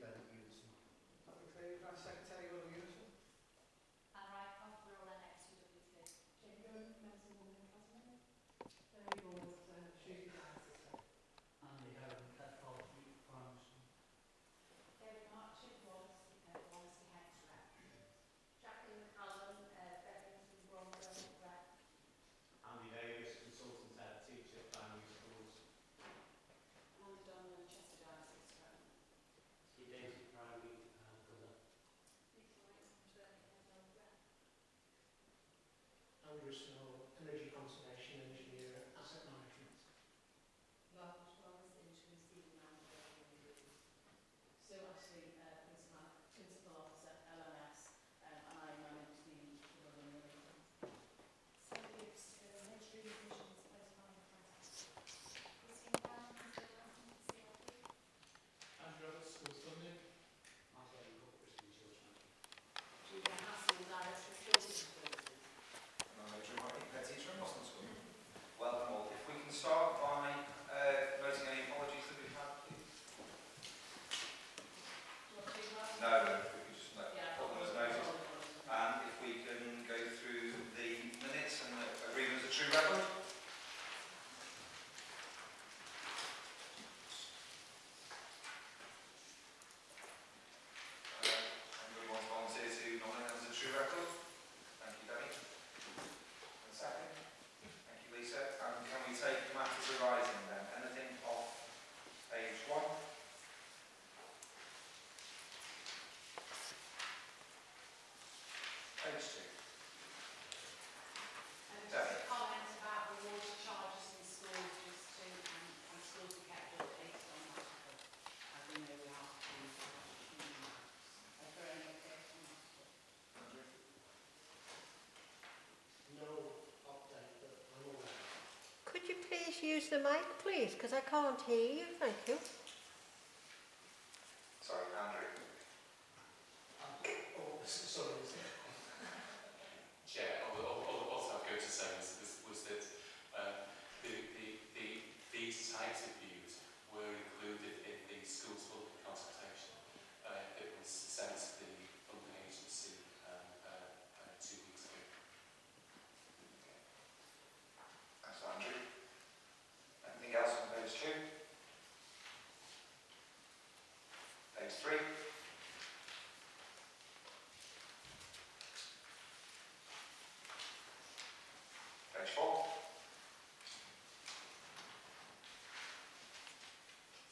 Bennett Unison. Public Secretary, Vice Secretary Ola Unison. And right, after all, and ex-UWC. Jane Gowen, Medicine Woman in Cosmo. Terry Ward, Judy Dyson. Andy Owen, Ted Paul, Judy Farmson. David Marchett, Wallace Hensler. Jacqueline McCallum, Bedlington, Bromwell, Brett. Andy Davis, Consultant Head Teacher, Primary Schools. Andy Donald, Chester Dyson. Steve Davis, Primary Brother. Andrew Snow, Energy Conservation Engineer, Asset Management. Robert Wallace, Interim Senior Manager in the group. So actually, he's my Principal Officer at LMS, and I manage the London Region. So it's Energy Division's first time in contact. Christine Brown, Mr. Johnson, CLP. Andrew Roberts, Schools London. Martha Corporate and Children. Julia Hassel, Director of Children's Services. Welcome all. If we can start by noting any apologies that we've had, please. No, if we could just let the problem as noted. And if we can go through the minutes and agree them as a true record. Everyone volunteer to nominate them as a true record. Thank you, Danny. And second. Thank you, Lisa. And can we take the matters arising then? Anything off page 1? Page 2. And just a comment about the water charges in schools, just to, and schools are kept updated on that. I don't know how to do that. No update that I'm aware of. Could you please use the mic, please? Because I can't hear you. Thank you. Sorry, Andrew. Oh, sorry. Chair, what I was going to say was that these types of views were included in the school's public consultation that was sent to the funding agency 2 weeks ago. Thanks, Andrew. Anything else on page 2? Page 3. Page 4. Page 5.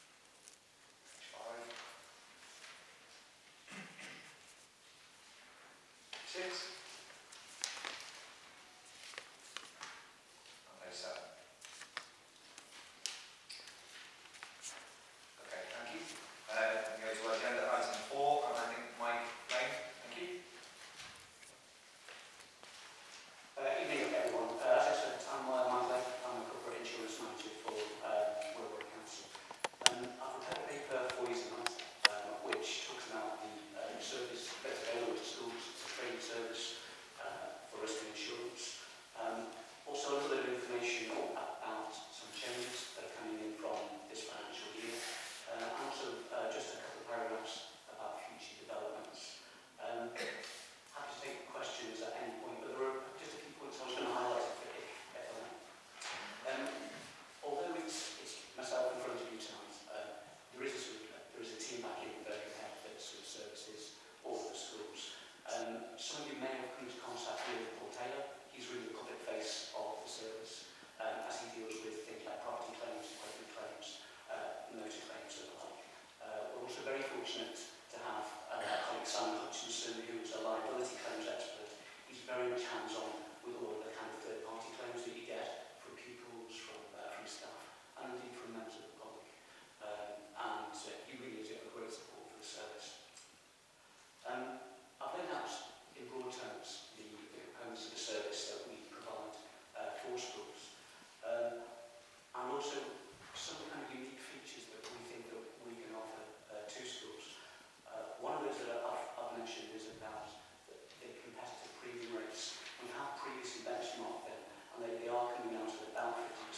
6.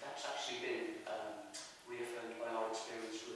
That's actually been reaffirmed by our experience.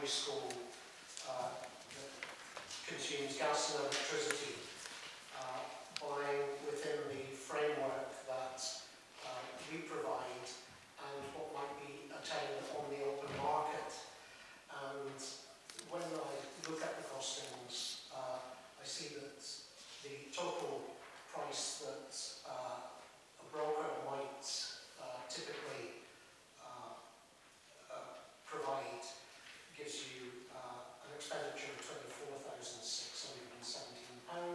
primary school that consumes gas and electricity, buying within the framework that we provide and what might be attained on the open market. And when I look at the costings, I see that the total price that a broker might typically provide gives you an expenditure of £24,617.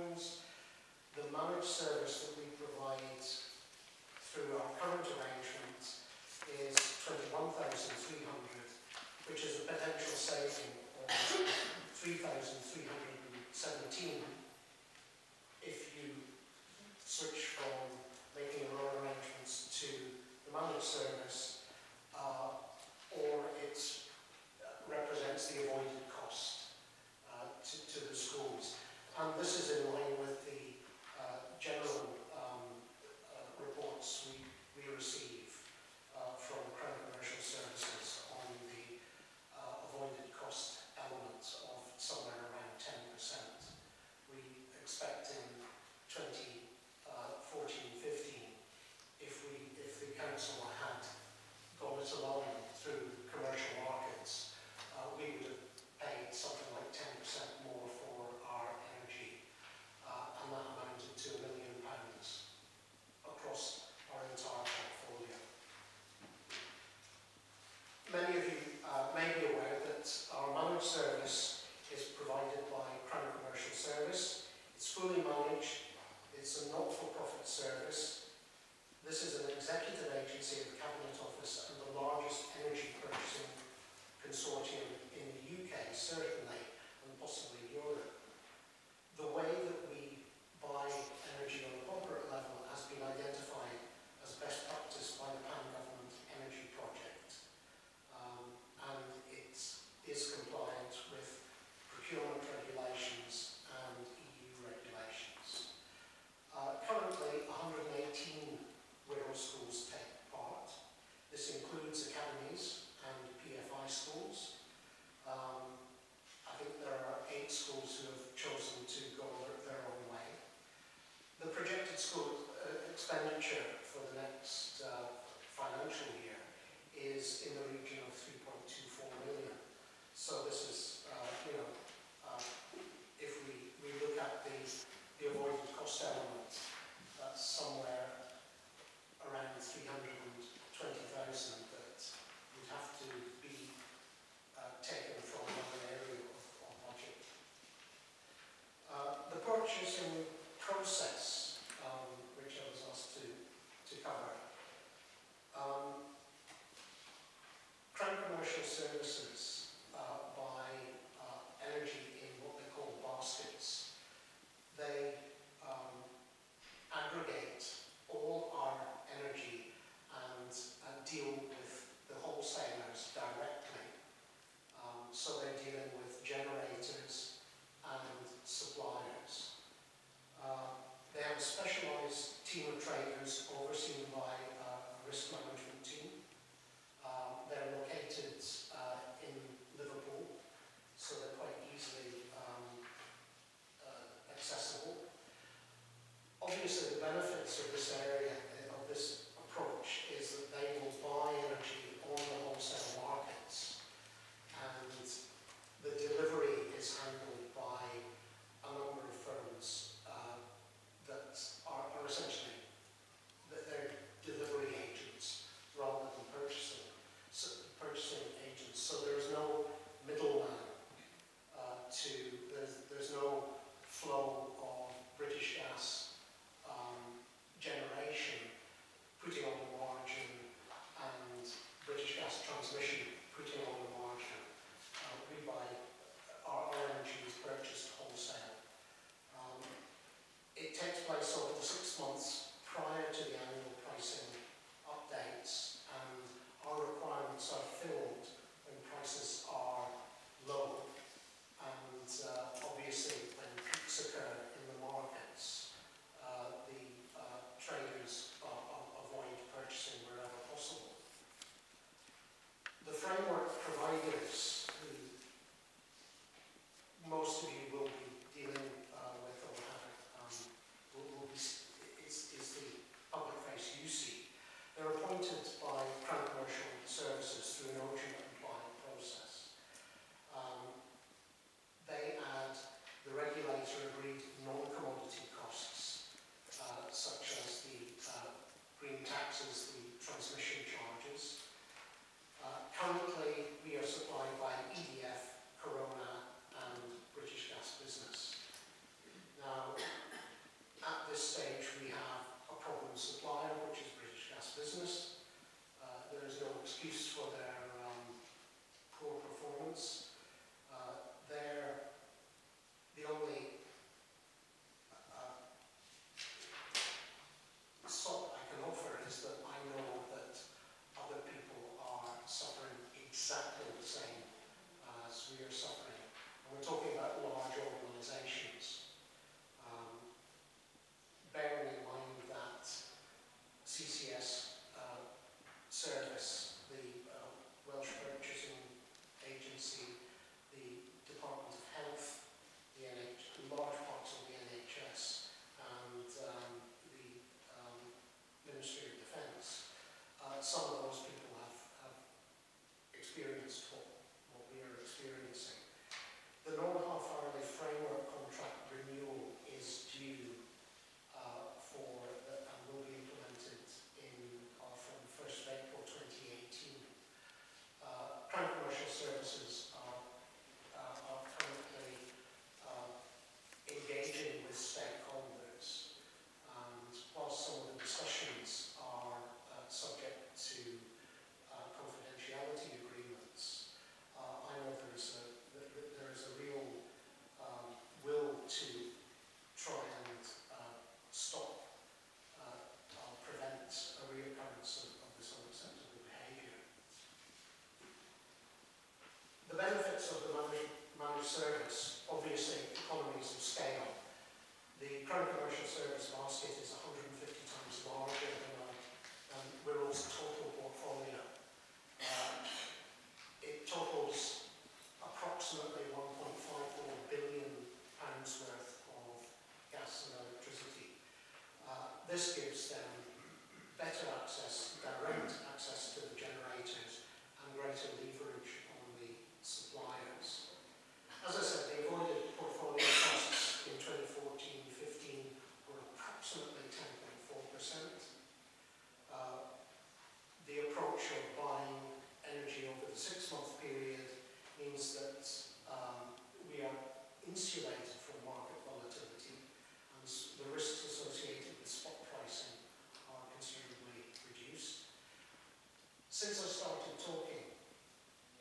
started talking,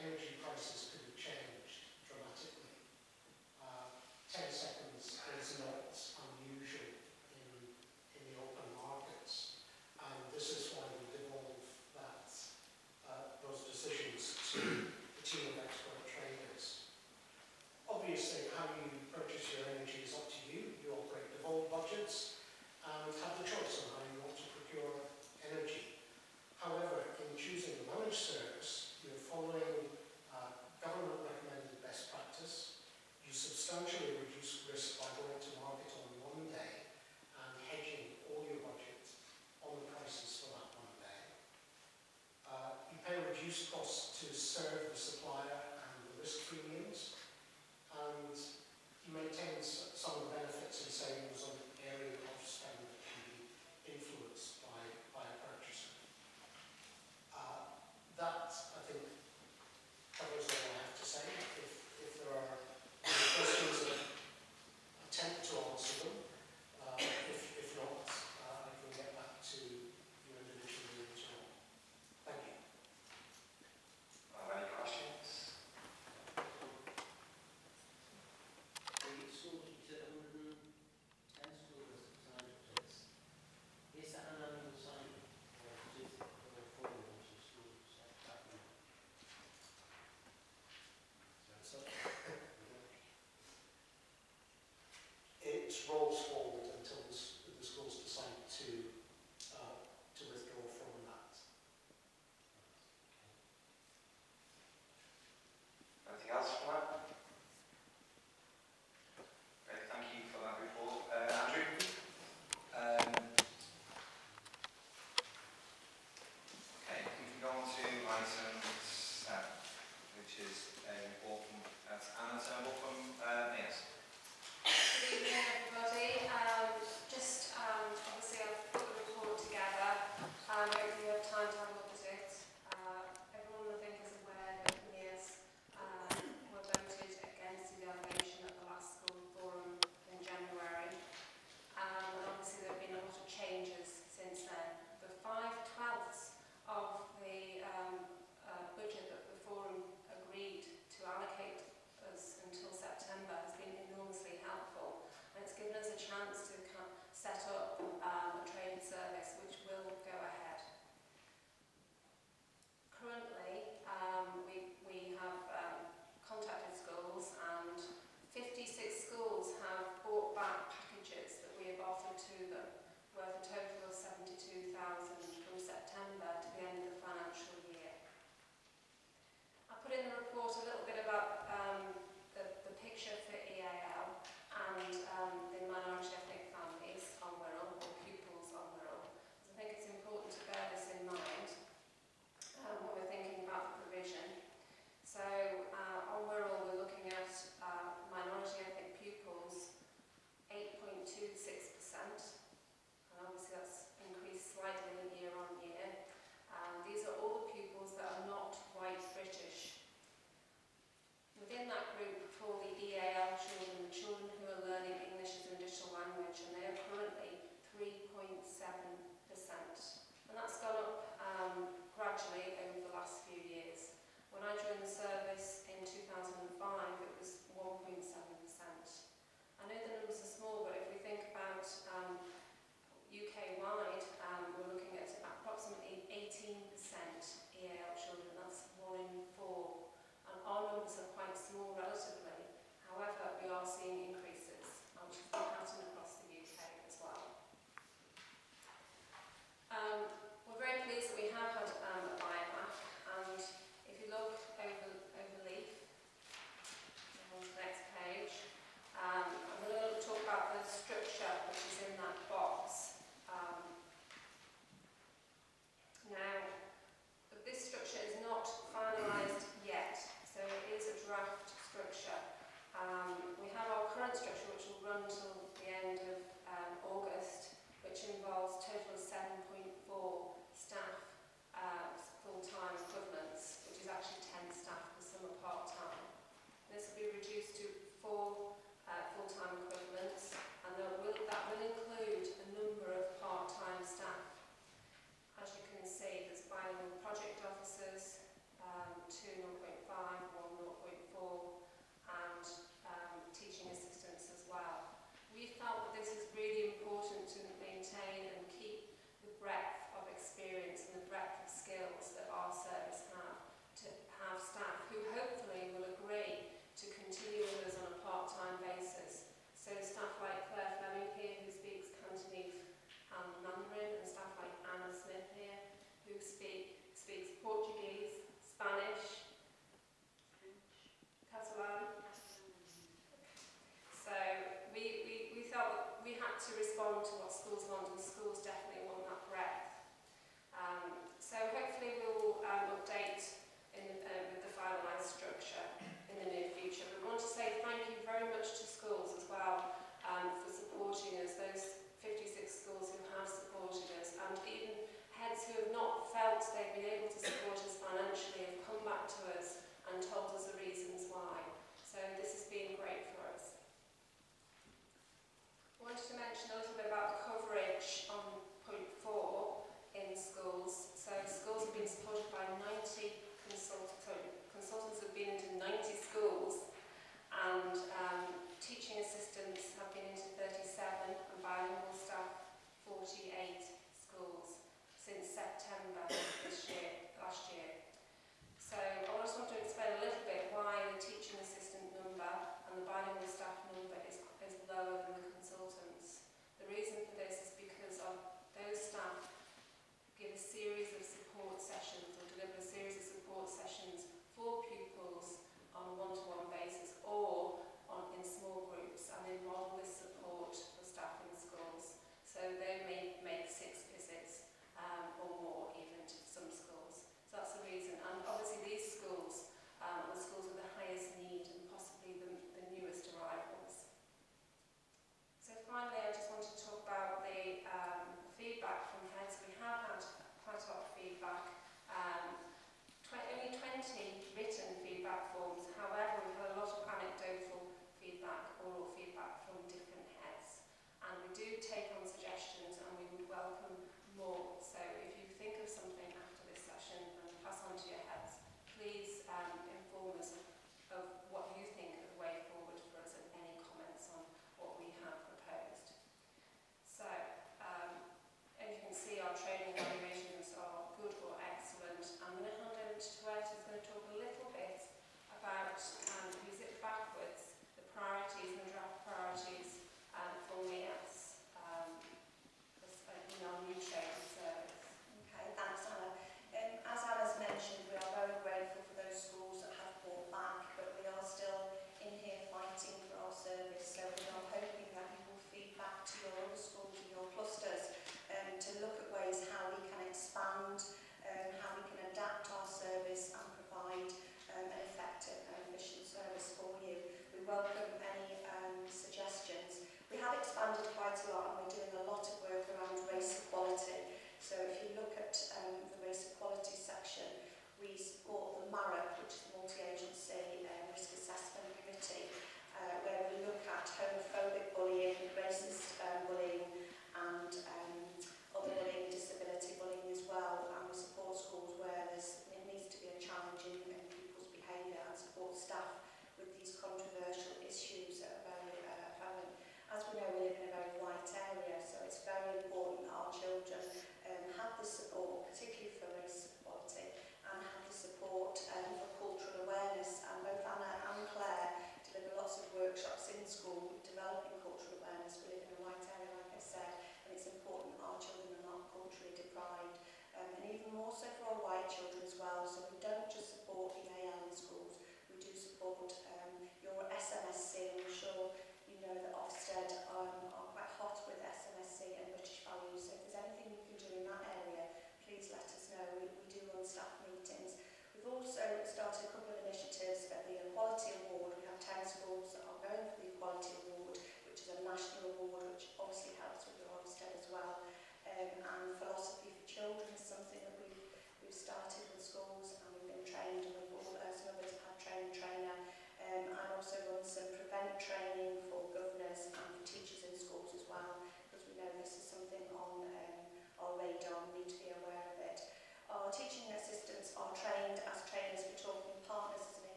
energy prices could have changed dramatically. 10 seconds is not unusual in the open markets, and this is why we devolve that, those decisions to the team of expert traders. Obviously, how you purchase your energy is up to you. You operate devolved budgets and have the choice on how you want to procure energy. However, in choosing the managed service, you're following government-recommended best practice. You substantially reduce risk by going to market on one day and hedging all your budget on the prices for that one day. You pay reduced costs to serve the supplier and the risk premiums, and you maintain some of the benefits and savings on the area of spend that can be influenced by a purchaser. That, I think, covers all I have to say. If there are questions, that attempt to answer them. If not, I can get back to your individual individual. Thank you. Are there any questions? Are you sold at 110?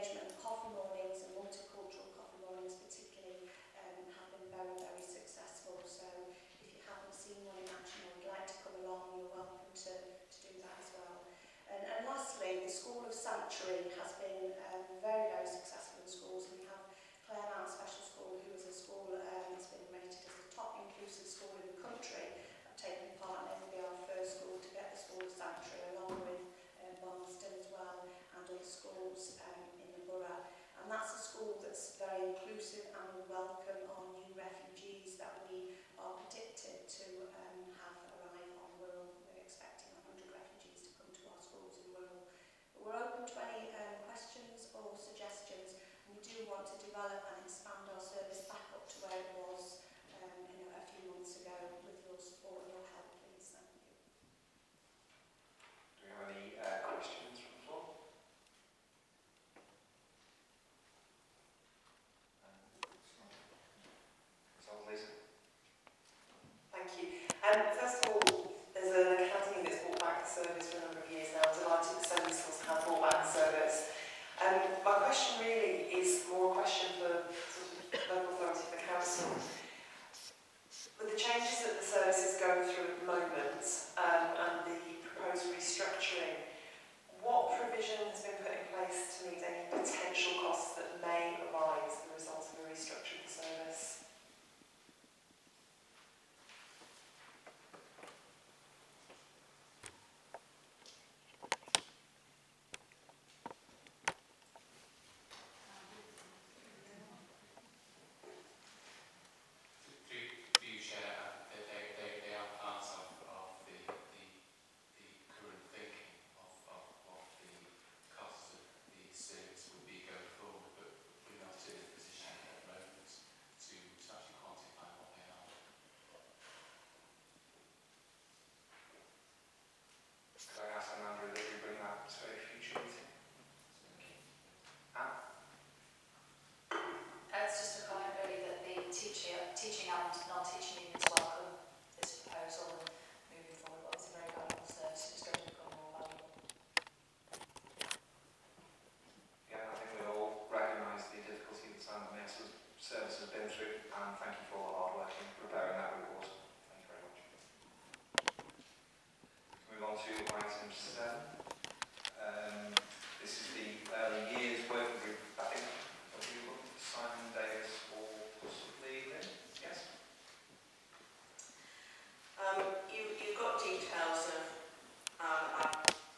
engagement, coffee mornings and multicultural coffee mornings particularly have been very, very successful. So if you haven't seen one in action or would like to come along, you're welcome to do that as well. And lastly, the School of Sanctuary has been very, very successful in schools. We have Claremont Special School, who is a school that's been rated as the top inclusive school in the country. I've taken part in it. It'll be our first school to get the School of Sanctuary, along with Bonston as well, and other schools in the borough. And that's a school that's very inclusive and will welcome our new refugees that we are predicted to have arrive on Wirral. We're expecting 100 refugees to come to our schools in Wirral. But we're open to any questions or suggestions. And we do want to develop and expand our service back up to where it was a few months ago with your support and your help, please. Thank you. Do we have any questions from the floor? So, Lisa. Thank you. First of all, there's an academy that's brought back the service for a number of years now. I'm delighted that so many schools have brought back the service. My question really is more a question for sort of local authority, for council. With the changes that the service is going through at the moment and the restructuring, what provision has been put in place to meet any potential costs that may arise as the result of a restructuring service? Do you share that they are part of the current thinking of what the cost of the service would be going forward, but we're not in a position at the moment to actually quantify what they are. Could I ask Amanda that you bring that to a future meeting? Okay. It's just a comment really that the teaching and non-teaching units welcome this proposal and moving forward. It's a very valuable service, it's going to become more valuable. Yeah, I think we all recognise the difficulty that Sam and Nessa's service has been through, and thank you for all the hard work in preparing that report. Thank you very much. We move on to item 7. This is the early years working group, I think. Simon Davis or possibly then? Yes? You've got details of our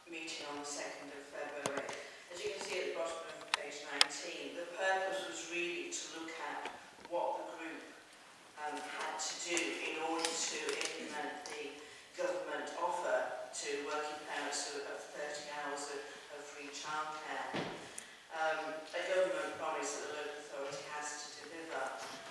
meeting on the 2nd of February. As you can see at the bottom of page 19, the purpose was really to look at what the group had to do in order to implement the government offer to working parents of 30 hours of free childcare. A government promise that the local authority has to deliver,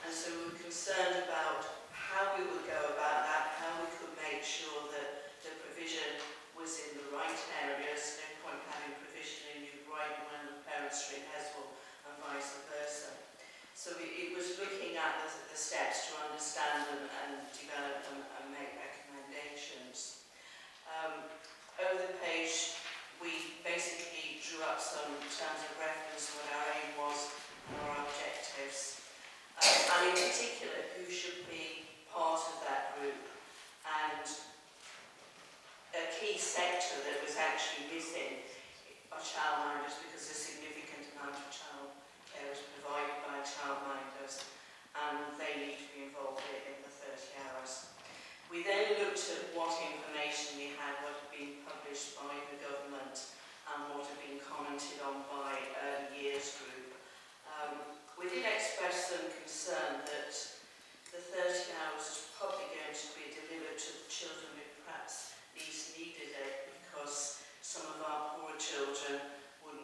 and so we were concerned about how we would go about that, how we could make sure that the provision was in the right areas. No point having provision in New Brighton when the parents are in Heswell and vice versa. So it was looking at the steps to understand and develop and make recommendations. Over the page, we basically drew up some terms of reference on what our aim was and our objectives, and in particular who should be part of that group, and a key sector that was actually missing are childminders, because a significant amount of child care was provided by childminders and they need to be involved in the 30 hours. We then looked at what information we had, what had been published by the government and what had been commented on by the years group. We did express some concern that the 30 hours is probably going to be delivered to the children who perhaps least needed it, because some of our poor children would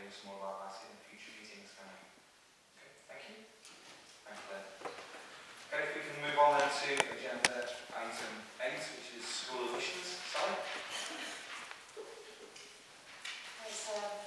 hear some more about that in future meetings, can we? Okay, thank you. Thank you, Ben. Okay, if we can move on then to agenda item 8, which is school admissions. Sorry.